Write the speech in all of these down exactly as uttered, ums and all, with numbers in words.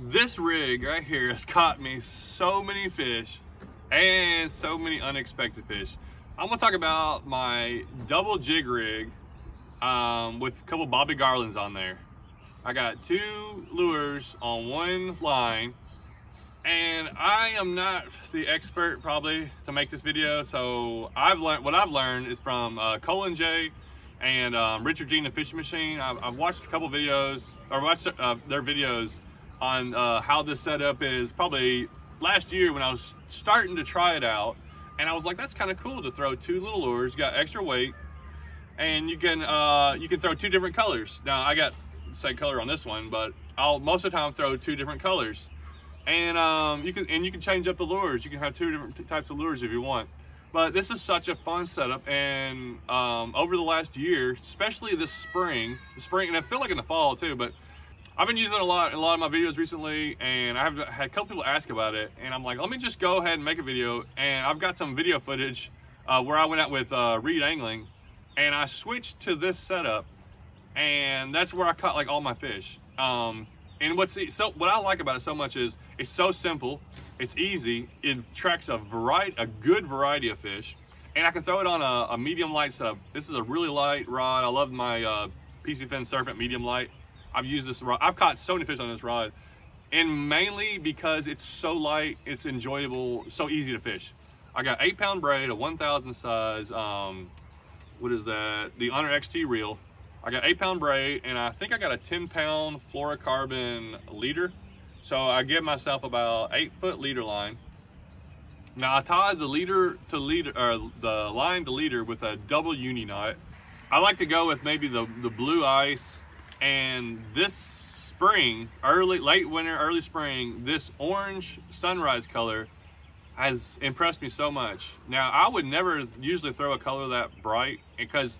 This rig right here has caught me so many fish and so many unexpected fish. I'm gonna talk about my double jig rig um, with a couple Bobby Garlands on there. I got two lures on one line, and I am not the expert probably to make this video, so I've learned what I've learned is from uh, Cole and Jay and um, Richard Gene the Fishing Machine. I've, I've watched a couple videos or watched uh, their videos on uh, how this setup is probably last year when I was starting to try it out, and I was like, that's kind of cool to throw two little lures. You got extra weight, and you can uh, you can throw two different colors. Now I got the same color on this one, but I'll most of the time throw two different colors. And um, you can and you can change up the lures. You can have two different types of lures if you want. But this is such a fun setup, and um, over the last year, especially this spring, the spring, and I feel like in the fall too. But I've been using it a lot in a lot of my videos recently, and I've had a couple people ask about it. And I'm like, let me just go ahead and make a video. And I've got some video footage uh, where I went out with uh, Reed Angling, and I switched to this setup, and that's where I caught like all my fish. Um, And what's so what I like about it so much is it's so simple, it's easy, it tracks a variety, a good variety of fish, and I can throw it on a, a medium light setup. This is a really light rod. I love my uh, PCFin Serpent medium light. I've used this rod. I've caught so many fish on this rod, and mainly because it's so light, it's enjoyable, so easy to fish. I got eight pound braid, a one thousand size. Um, what is that? The Honor X T reel. I got eight pound braid, and I think I got a ten pound fluorocarbon leader. So I give myself about eight foot leader line. Now I tied the leader to leader, or the line to leader with a double uni knot. I like to go with maybe the, the blue ice, and this spring, early, late winter, early spring, this orange sunrise color has impressed me so much. Now I would never usually throw a color that bright, because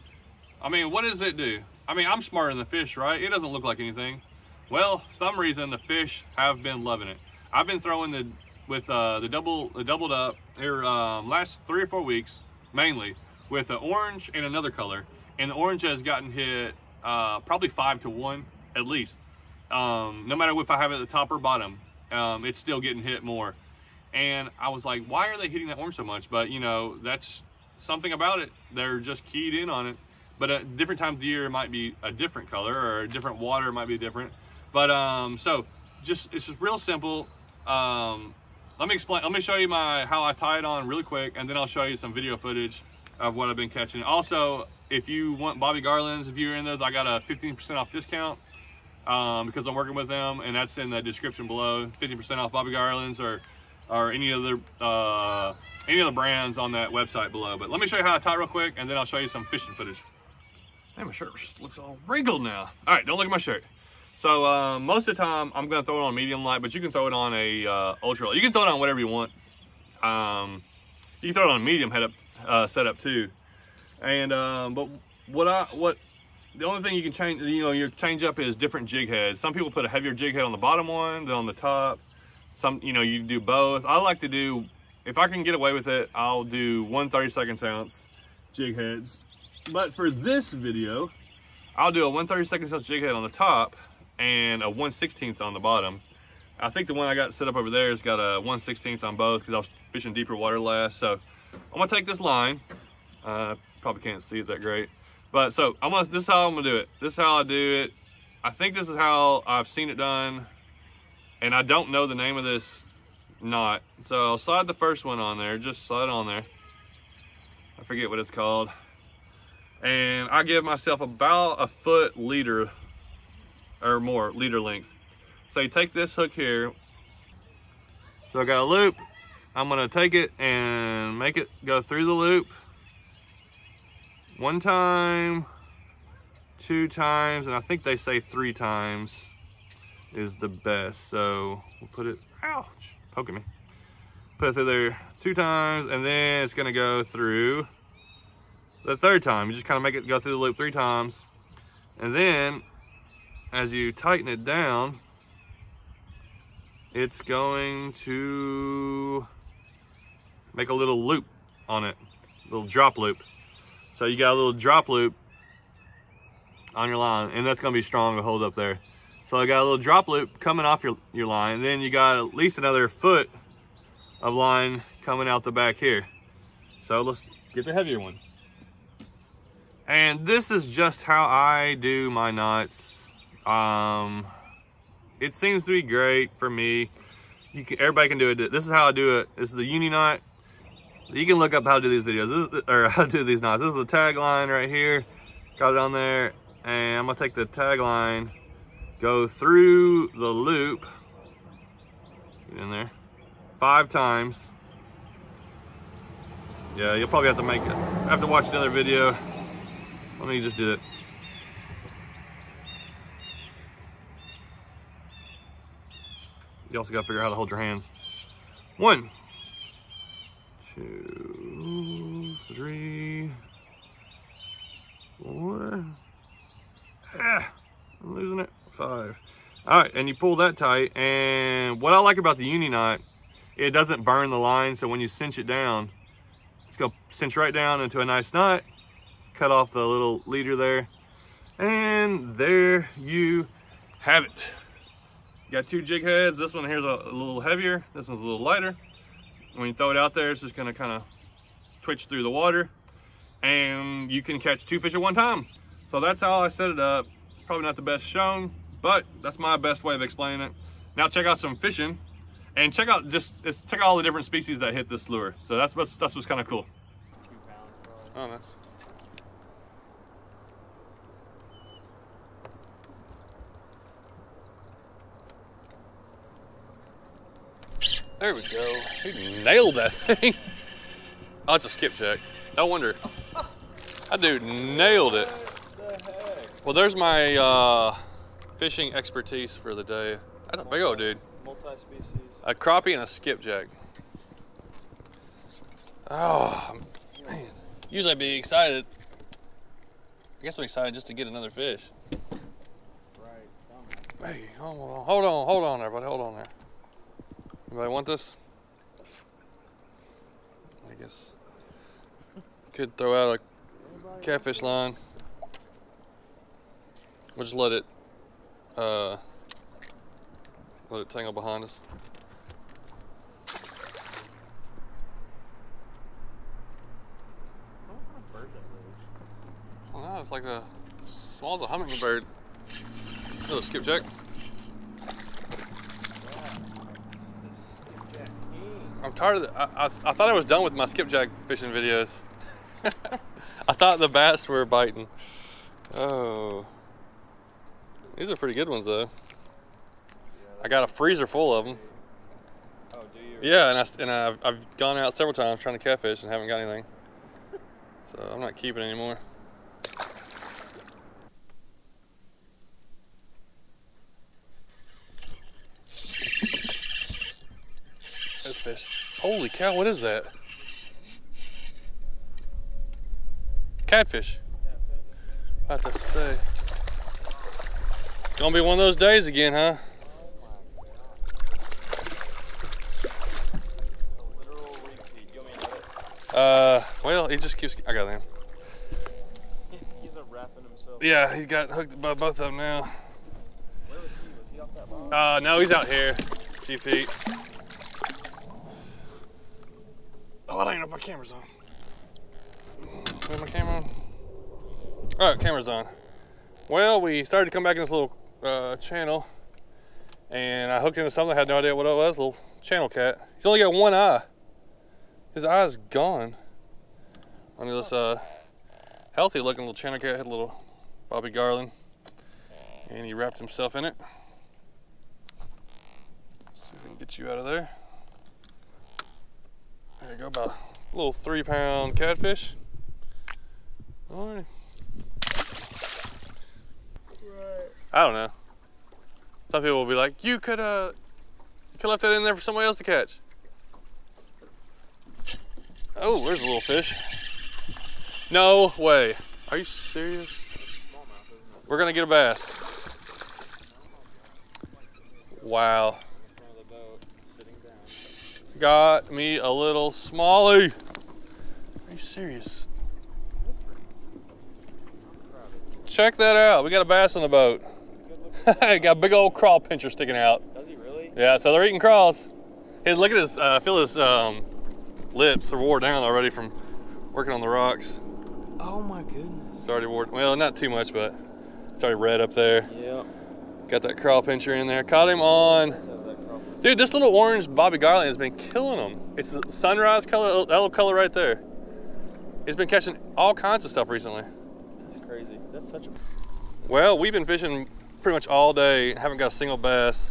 I mean, what does it do? I mean, I'm smarter than the fish, right? It doesn't look like anything. Well, for some reason the fish have been loving it. I've been throwing the with uh, the double, the doubled up here um, last three or four weeks mainly with an orange and another color, and the orange has gotten hit uh, probably five to one at least. Um, no matter if I have it at the top or bottom, um, it's still getting hit more. And I was like, why are they hitting that orange so much? But you know, that's something about it. They're just keyed in on it. But at different times of the year, it might be a different color, or a different water might be different. But um, so just it's just real simple. Um, let me explain. Let me show you my how I tie it on really quick, and then I'll show you some video footage of what I've been catching. Also, if you want Bobby Garlands, if you're in those, I got a fifteen percent off discount um, because I'm working with them, and that's in the description below. fifteen percent off Bobby Garlands, or or any other uh, any other brands on that website below. But let me show you how I tie real quick, and then I'll show you some fishing footage. Man, my shirt looks all wrinkled now. All right, don't look at my shirt. So uh, most of the time, I'm gonna throw it on medium light, but you can throw it on a uh, ultra light. You can throw it on whatever you want. Um, you can throw it on a medium head up uh, setup too. And um, but what I what the only thing you can change, you know, your change up is different jig heads. Some people put a heavier jig head on the bottom one than on the top. Some, you know, you do both. I like to do, if I can get away with it, I'll do one thirty-second ounce jig heads. But for this video, I'll do a one thirty-second ounce jig head on the top and a one sixteenth on the bottom. I think the one I got set up over there has got a one sixteenth on both because I was fishing deeper water last. So I'm gonna take this line. Uh, probably can't see it that great, but so I'm gonna. This is how I'm gonna do it. This is how I do it. I think this is how I've seen it done, and I don't know the name of this knot. So I'll slide the first one on there. Just slide it on there. I forget what it's called. And I give myself about a foot leader or more leader length. So you take this hook here. So I got a loop. I'm gonna take it and make it go through the loop. One time, two times, and I think they say three times is the best. So we'll put it, ouch, poking me. Put it through there two times, and then it's gonna go through the third time. You just kind of make it go through the loop three times, and then as you tighten it down, it's going to make a little loop on it, a little drop loop. So you got a little drop loop on your line, and that's going to be strong to hold up there. So I got a little drop loop coming off your, your line. And then you got at least another foot of line coming out the back here. So let's get the heavier one. And this is just how I do my knots. Um, it seems to be great for me. You can, everybody can do it. This is how I do it. This is the uni knot. You can look up how to do these videos, this is, or how to do these knots. This is the tagline right here. Got it on there. And I'm gonna take the tagline, go through the loop, get in there, five times. Yeah, you'll probably have to make it. I have to watch another video. Let me just do it. You also gotta figure out how to hold your hands. One, two, three, four. Ah, I'm losing it. Five. All right, and you pull that tight. And what I like about the uni knot, it doesn't burn the line. So when you cinch it down, it's gonna cinch right down into a nice knot. Cut off the little leader there. And there you have it. You got two jig heads. This one here's a, a little heavier. This one's a little lighter. When you throw it out there, it's just gonna kind of twitch through the water, and you can catch two fish at one time. So that's how I set it up. It's probably not the best shown, but that's my best way of explaining it. Now check out some fishing, and check out just it's, check out all the different species that hit this lure. So that's what's that's what's kind of cool. Oh, nice. There we go. He nailed that thing. Oh, it's a skipjack. No wonder. That dude nailed it. Well, there's my uh, fishing expertise for the day. That's a big old dude. Multi-species. A crappie and a skipjack. Oh, man. Usually I'd be excited. I guess I'm excited just to get another fish. Right. Hey, hold on, hold on, hold on there, buddy. Hold on there. Anybody want this? I guess could throw out a catfish line. We'll just let it uh, let it tangle behind us. Oh no, it's like a small as a hummingbird. Little skipjack. I'm tired of the, I, I, I thought I was done with my skipjack fishing videos. I thought the bass were biting. Oh. These are pretty good ones though. I got a freezer full of them. Oh, do you? Yeah, and, I, and I've, I've gone out several times trying to catfish and haven't got anything. So I'm not keeping anymore. This fish. Holy cow, what is that? Catfish. Catfish. About to say. It's gonna be one of those days again, huh? Oh my God. A literal repeat. You want me to get it? Uh, well, he just keeps. I got him. He's unwrapping himself. Yeah, he's got hooked by both of them now. Where was he? Was he off that bottom? Uh, no, he's out here. A few feet. Oh, I don't even know if my camera's on. Put my camera on. All right, camera's on. Well, we started to come back in this little uh, channel, and I hooked into something. I had no idea what it was. Little channel cat. He's only got one eye. His eye's gone. I mean, this uh, healthy-looking little channel cat had a little Bobby Garland, and he wrapped himself in it. Let's see if we can get you out of there. There you go, about a little three pound catfish. Alrighty. Right. I don't know. Some people will be like, you could uh you could left that in there for somebody else to catch. Oh, there's a little fish. No way. Are you serious? We're gonna get a bass. Wow. Got me a little smallie. Are you serious? Check that out. We got a bass on the boat. Got a big old craw pincher sticking out. Does he really? Yeah, so they're eating craws. Hey, look at his, uh, feel his um, lips are wore down already from working on the rocks. Oh my goodness. It's already wore, well, not too much, but it's already red up there. Yeah. Got that craw pincher in there. Caught him on, dude, this little orange Bobby Garland has been killing him. It's the sunrise color, that little color right there. It's been catching all kinds of stuff recently. That's crazy. That's such a... Well, we've been fishing pretty much all day, haven't got a single bass.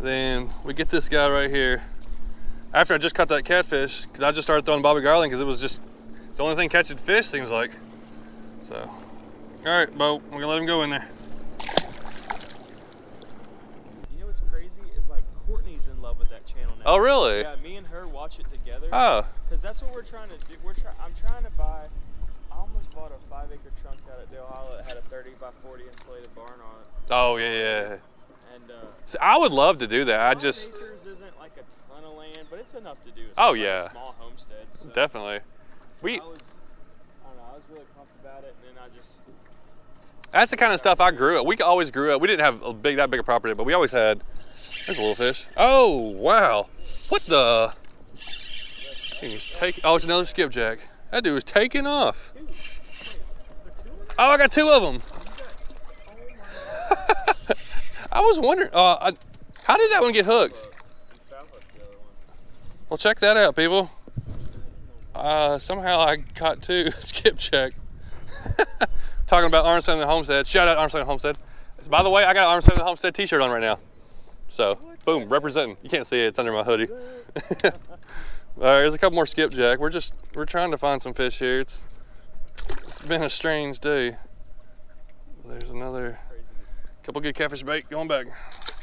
Then we get this guy right here. After I just caught that catfish, because I just started throwing Bobby Garland because it was just, it's the only thing catching fish, seems like. So, all right, Bo, we're gonna let him go in there. You know what's crazy is like Courtney's in love with that channel now. Oh, really? Yeah, me and her watch it together. Oh. Because that's what we're trying to do. We're trying. I'm trying to buy, I almost bought a five acre trunk out at Dale Hollow that had a thirty by forty insulated barn on it. Oh, yeah, yeah. And, uh, so I would love to do that. I just isn't like a ton of land, but it's enough to do. It's oh like yeah, a small homestead. So definitely. We. I, was, I don't know. I was really pumped about it, and then I just. That's the kind of stuff I grew up. We always grew up. We didn't have a big that big a property, but we always had. There's a little fish. Oh wow! What the? He was taking. Oh, it's another skipjack. That dude was taking off. Oh, I got two of them. I was wondering, uh, I, how did that one get hooked? Well, check that out, people. Uh, somehow I caught two skipjack. Talking about Armstrong Homestead. Shout out Armstrong Homestead. By the way, I got an Armstrong Homestead t-shirt on right now. So, boom, representing. You can't see it, it's under my hoodie. All right, there's a couple more skipjack. We're just, we're trying to find some fish here. It's, it's been a strange day. There's another. Couple good catfish bait going back.